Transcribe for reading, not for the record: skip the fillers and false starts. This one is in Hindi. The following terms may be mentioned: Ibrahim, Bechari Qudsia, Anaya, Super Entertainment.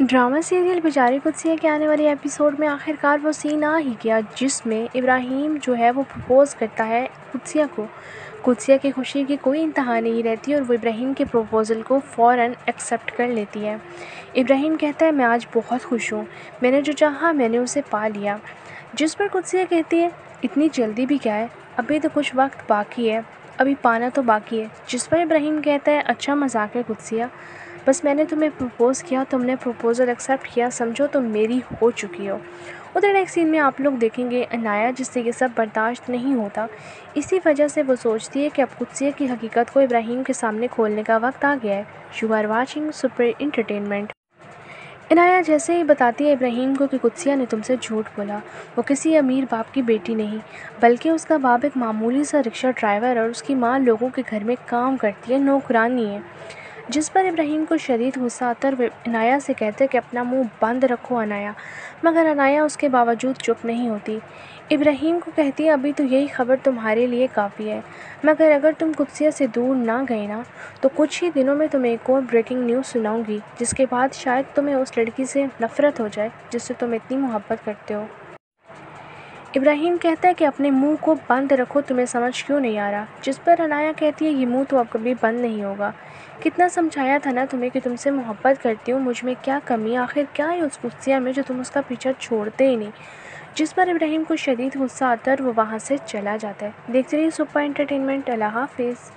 ड्रामा सीरियल बिजारी कुदसिया के आने वाले एपिसोड में आखिरकार वो सीन आ ही गया जिसमें इब्राहिम जो है वो प्रपोज़ करता है कुदसिया को। कुदसिया की खुशी की कोई इंतहा नहीं रहती और वो इब्राहिम के प्रपोज़ल को फ़ौरन एक्सेप्ट कर लेती है। इब्राहिम कहता है मैं आज बहुत खुश हूँ, मैंने जो चाहा मैंने उसे पा लिया, जिस पर कुदसिया कहती है इतनी जल्दी भी क्या है, अभी तो कुछ वक्त बाकी है, अभी पाना तो बाकी है, जिस पर इब्राहिम कहता है अच्छा मजाक है कुदसिया, बस मैंने तुम्हें प्रपोज़ किया, तुमने प्रपोज़ल एक्सेप्ट किया, समझो तुम मेरी हो चुकी हो। उधर नेक्स्ट सीन में आप लोग देखेंगे अनाया जिससे ये सब बर्दाश्त नहीं होता, इसी वजह से वो सोचती है कि अब कुदसिया की हकीकत को इब्राहिम के सामने खोलने का वक्त आ गया है। You are watching super entertainment. Anaya जैसे ही बताती है इब्राहिम को कि कुदसिया ने तुमसे झूठ बोला, वो किसी अमीर बाप की बेटी नहीं बल्कि उसका बाप एक मामूली सा रिक्शा ड्राइवर और उसकी माँ लोगों के घर में काम करती है, नौकरानी है, जिस पर इब्राहिम को शदीद गुस्सा आता है। वे अनाया से कहते हैं कि अपना मुंह बंद रखो अनाया, मगर अनाया उसके बावजूद चुप नहीं होती। इब्राहिम को कहती है अभी तो यही खबर तुम्हारे लिए काफ़ी है, मगर अगर तुम कुदसिया से दूर ना गए ना तो कुछ ही दिनों में तुम्हें एक और ब्रेकिंग न्यूज़ सुनाऊंगी, जिसके बाद शायद तुम्हें उस लड़की से नफ़रत हो जाए जिससे तुम इतनी मोहब्बत करते हो। इब्राहिम कहता है कि अपने मुंह को बंद रखो, तुम्हें समझ क्यों नहीं आ रहा, जिस पर अनाया कहती है ये मुंह तो अब कभी बंद नहीं होगा, कितना समझाया था ना तुम्हें कि तुमसे मोहब्बत करती हूँ, मुझ में क्या कमी, आखिर क्या है उस कुदसिया में जो तुम उसका पीछा छोड़ते ही नहीं, जिस पर इब्राहिम को शदीद गुस्सा आता है और वो वहाँ से चला जाता है। देखते रहिए सुपर एंटरटेनमेंट। अल्लाह हाफिज़।